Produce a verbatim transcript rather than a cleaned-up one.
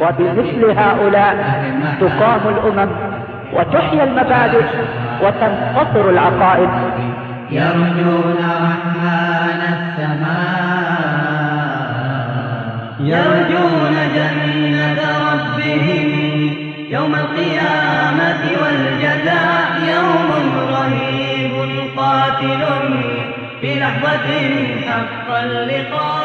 وبمثل هؤلاء تقام الأمم وتحيا المبادئ وتنقطر العقائد. يرجون رحمن السماء يرجون جنة ربهم يوم القيامة والجزاء يوم رهيب قاتل بلحظة حق اللقاء.